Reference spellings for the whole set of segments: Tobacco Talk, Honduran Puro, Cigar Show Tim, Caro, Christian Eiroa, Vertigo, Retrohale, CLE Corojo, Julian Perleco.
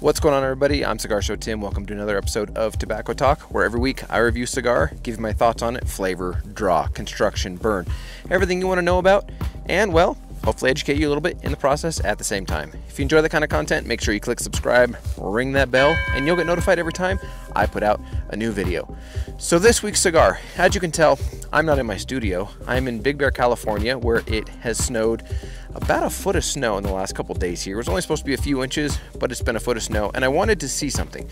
What's going on, everybody? I'm Cigar Show Tim. Welcome to another episode of Tobacco Talk, where every week I review cigar, give you my thoughts on it, flavor, draw, construction, burn, everything you want to know about, and, well, hopefully educate you a little bit in the process at the same time. If you enjoy that kind of content, make sure you click subscribe, ring that bell, and you'll get notified every time I put out a new video. So this week's cigar, as you can tell, I'm not in my studio. I'm in Big Bear, California, where it has snowed about a foot of snow in the last couple days here. It was only supposed to be a few inches, but it's been a foot of snow, and I wanted to see something.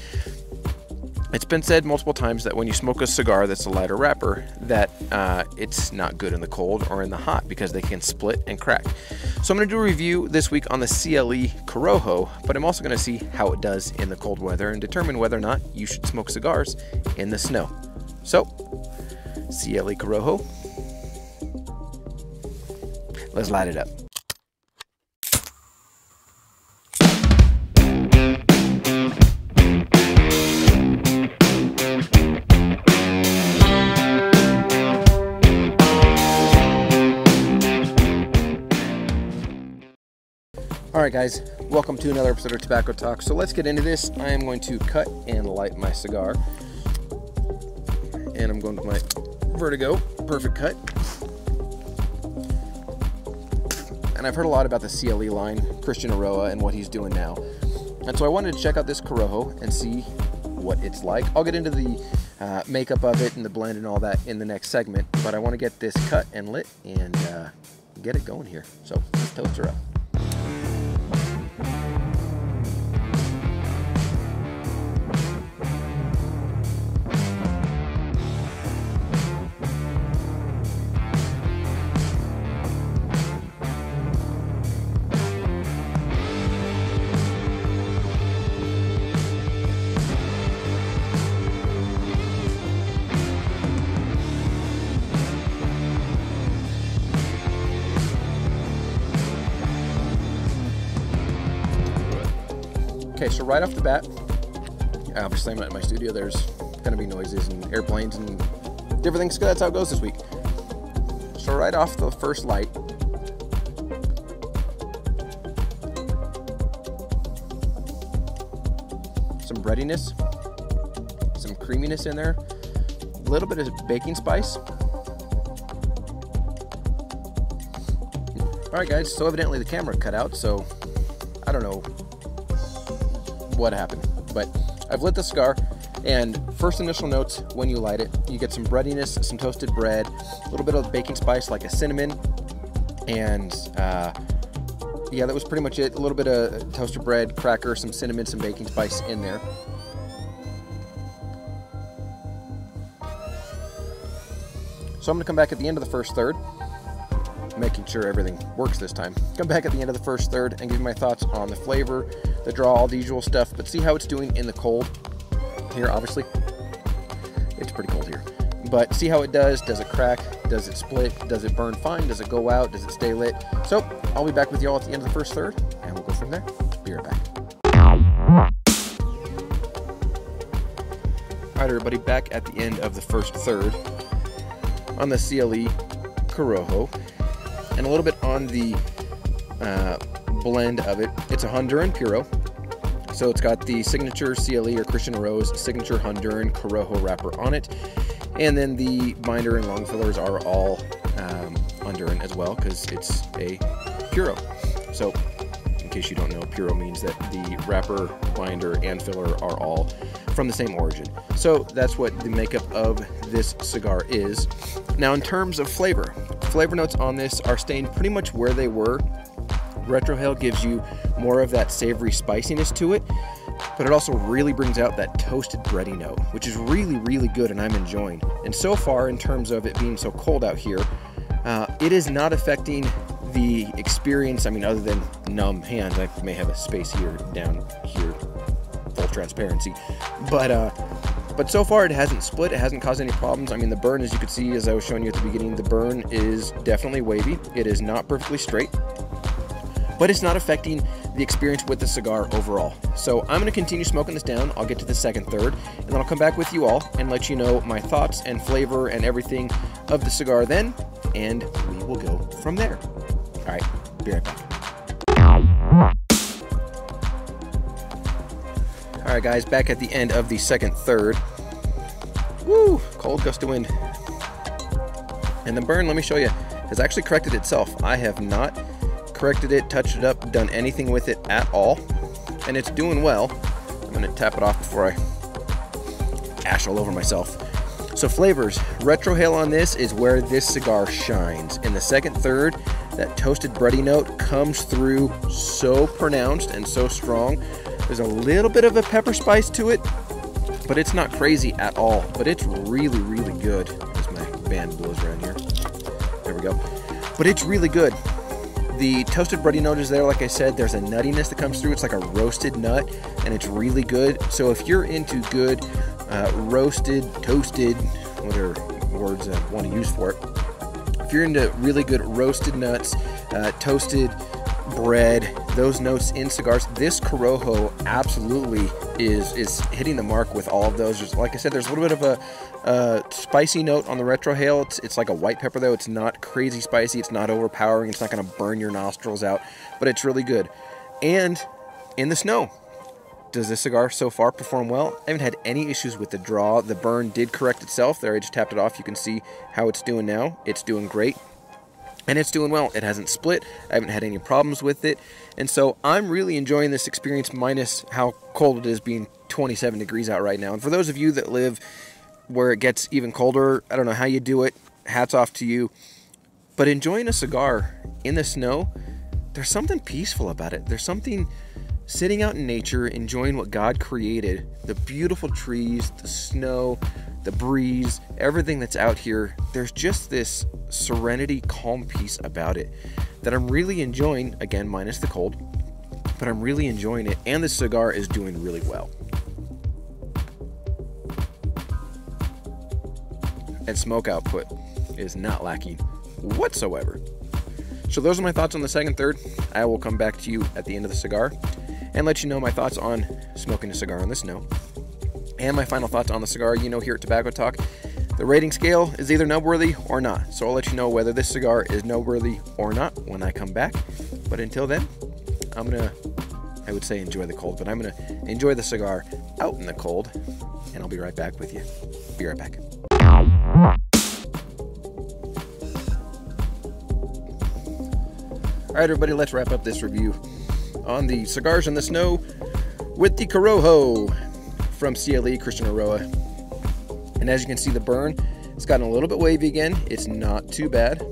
It's been said multiple times that when you smoke a cigar that's a lighter wrapper, that it's not good in the cold or in the hot because they can split and crack. So I'm going to do a review this week on the CLE Corojo, but I'm also going to see how it does in the cold weather and determine whether or not you should smoke cigars in the snow. So, CLE Corojo. Let's light it up. Alright guys, welcome to another episode of Tobacco Talk. So let's get into this. I am going to cut and light my cigar. And I'm going with my Vertigo, perfect cut. And I've heard a lot about the CLE line, Christian Eiroa, and what he's doing now. And so I wanted to check out this Corojo and see what it's like. I'll get into the makeup of it and the blend and all that in the next segment. But I want to get this cut and lit and get it going here. So let's toast her up. Okay, so right off the bat, obviously I'm not in my studio, there's going to be noises and airplanes and different things, because that's how it goes this week. So right off the first light, some breadiness, some creaminess in there, a little bit of baking spice. Alright guys, so evidently the camera cut out, so I don't know what happened, but I've lit the cigar, and first initial notes when you light it, you get some breadiness, some toasted bread, a little bit of baking spice like a cinnamon, and yeah, that was pretty much it. A little bit of toasted bread, cracker, some cinnamon, some baking spice in there. So I'm gonna come back at the end of the first third, making sure everything works this time. Come back at the end of the first third and give you my thoughts on the flavor, the draw, all the usual stuff, but see how it's doing in the cold here. Obviously it's pretty cold here, but see how it does. Does it crack? Does it split? Does it burn fine? Does it go out? Does it stay lit? So I'll be back with you all at the end of the first third, and we'll go from there. Be right back. All right, everybody, back at the end of the first third on the CLE Corojo. And a little bit on the blend of it. It's a Honduran Puro. So it's got the signature CLE or Christian Eiroa's signature Honduran Corojo wrapper on it. And then the binder and long fillers are all Honduran as well, because it's a Puro. So in case you don't know, Puro means that the wrapper, binder, and filler are all from the same origin. So that's what the makeup of this cigar is. Now in terms of flavor, flavor notes on this are staying pretty much where they were. Retrohale gives you more of that savory spiciness to it, but it also really brings out that toasted bready note, which is really, really good, and I'm enjoying. And so far, in terms of it being so cold out here, it is not affecting the experience. I mean, other than numb hands, I may have a space here, down here, full transparency, but so far it hasn't split, it hasn't caused any problems. I mean, the burn, as you could see, as I was showing you at the beginning, the burn is definitely wavy. It is not perfectly straight, but it's not affecting the experience with the cigar overall. So I'm gonna continue smoking this down. I'll get to the second third, and then I'll come back with you all and let you know my thoughts and flavor and everything of the cigar then, and we will go from there. All right, be right back. All right, guys, back at the end of the second third. Woo, cold gust of wind. And the burn, let me show you, has actually corrected itself. I have not corrected it, touched it up, done anything with it at all. And it's doing well. I'm gonna tap it off before I ash all over myself. So flavors, retrohale on this is where this cigar shines. In the second third, that toasted bready note comes through so pronounced and so strong. There's a little bit of a pepper spice to it, but it's not crazy at all. But it's really, really good. As my band blows around here. There we go. But it's really good. The toasted bready note is there, like I said. There's a nuttiness that comes through. It's like a roasted nut, and it's really good. So if you're into good roasted, toasted, whatever words I want to use for it. If you're into really good roasted nuts, toasted bread, those notes in cigars, this Corojo absolutely is hitting the mark with all of those. There's, like I said, there's a little bit of a spicy note on the retrohale. It's like a white pepper, though. It's not crazy spicy. It's not overpowering. It's not going to burn your nostrils out, but it's really good. And in the snow, does this cigar so far perform well? I haven't had any issues with the draw. The burn did correct itself there. I just tapped it off. You can see how it's doing now. It's doing great. And it's doing well. It hasn't split. I haven't had any problems with it. And so I'm really enjoying this experience, minus how cold it is being 27 degrees out right now. And for those of you that live where it gets even colder, I don't know how you do it. Hats off to you. But enjoying a cigar in the snow, there's something peaceful about it. There's something sitting out in nature, enjoying what God created, the beautiful trees, the snow, the breeze, everything that's out here. There's just this serenity, calm peace about it that I'm really enjoying, again, minus the cold, but I'm really enjoying it, and this cigar is doing really well. And smoke output is not lacking whatsoever. So those are my thoughts on the second third. I will come back to you at the end of the cigar and let you know my thoughts on smoking a cigar on the snow. And my final thoughts on the cigar. You know, here at Tobacco Talk, the rating scale is either noteworthy or not. So I'll let you know whether this cigar is noteworthy or not when I come back. But until then, I would say enjoy the cold, but I'm going to enjoy the cigar out in the cold. And I'll be right back with you. Be right back. All right, everybody, let's wrap up this review on the Cigars in the Snow with the Corojo from CLE Christian Eiroa. And as you can see, the burn, it's gotten a little bit wavy again. It's not too bad.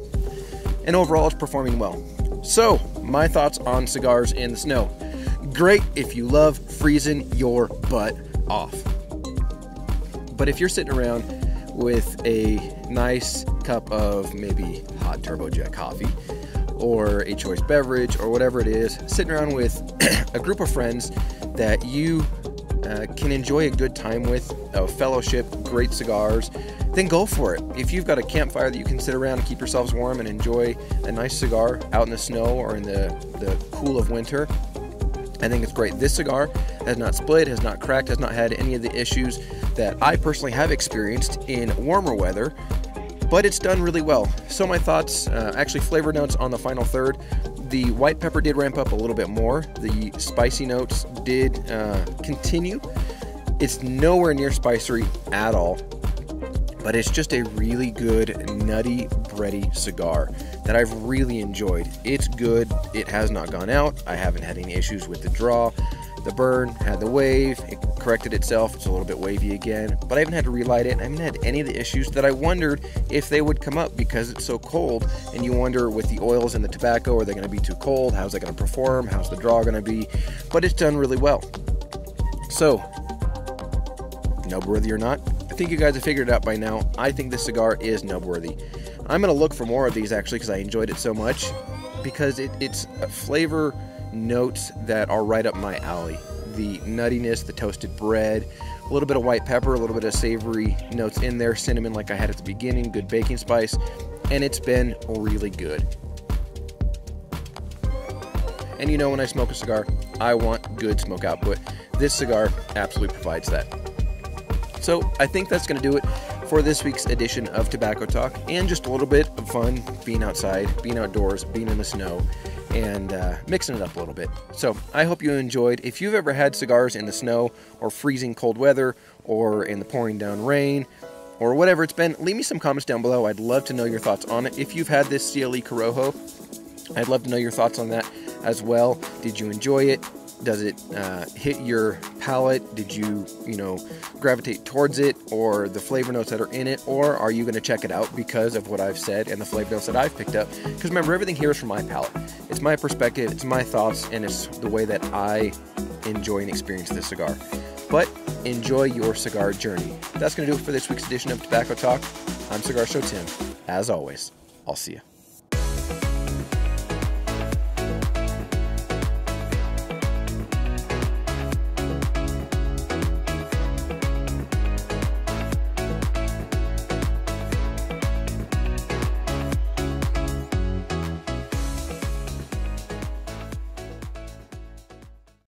And overall, it's performing well. So, my thoughts on Cigars in the Snow. Great if you love freezing your butt off. But if you're sitting around with a nice cup of maybe hot Turbo Jet coffee, or a choice beverage, or whatever it is, sitting around with a group of friends that you can enjoy a good time with, a fellowship, great cigars, then go for it. If you've got a campfire that you can sit around and keep yourselves warm and enjoy a nice cigar out in the snow or in the cool of winter, I think it's great. This cigar has not split, has not cracked, has not had any of the issues that I personally have experienced in warmer weather, but it's done really well. So my thoughts, actually flavor notes on the final third. The white pepper did ramp up a little bit more. The spicy notes did continue. It's nowhere near spicy at all, but it's just a really good, nutty, bready cigar that I've really enjoyed. It's good. It has not gone out. I haven't had any issues with the draw. The burn had the wave. It corrected itself. It's a little bit wavy again, but I haven't had to relight it. I haven't had any of the issues that I wondered if they would come up because it's so cold, and you wonder with the oils and the tobacco, are they going to be too cold? How's it going to perform? How's the draw going to be? But it's done really well. So, noteworthy or not, I think you guys have figured it out by now. I think this cigar is noteworthy. I'm going to look for more of these actually because I enjoyed it so much, because it's a flavor notes that are right up my alley. The nuttiness, the toasted bread, a little bit of white pepper, a little bit of savory notes in there, cinnamon like I had at the beginning, good baking spice, and it's been really good. And you know, when I smoke a cigar, I want good smoke output. This cigar absolutely provides that. So I think that's going to do it for this week's edition of Tobacco Talk, and just a little bit of fun being outside, being outdoors, being in the snow, and mixing it up a little bit. So I hope you enjoyed. If you've ever had cigars in the snow or freezing cold weather or in the pouring down rain or whatever it's been, leave me some comments down below. I'd love to know your thoughts on it. If you've had this CLE Corojo, I'd love to know your thoughts on that as well. Did you enjoy it? Does it hit your palate? Did you, gravitate towards it or the flavor notes that are in it? Or are you going to check it out because of what I've said and the flavor notes that I've picked up? Because remember, everything here is from my palate. It's my perspective, it's my thoughts, and it's the way that I enjoy and experience this cigar. But enjoy your cigar journey. That's going to do it for this week's edition of Tobacco Talk. I'm Cigar Show Tim. As always, I'll see you.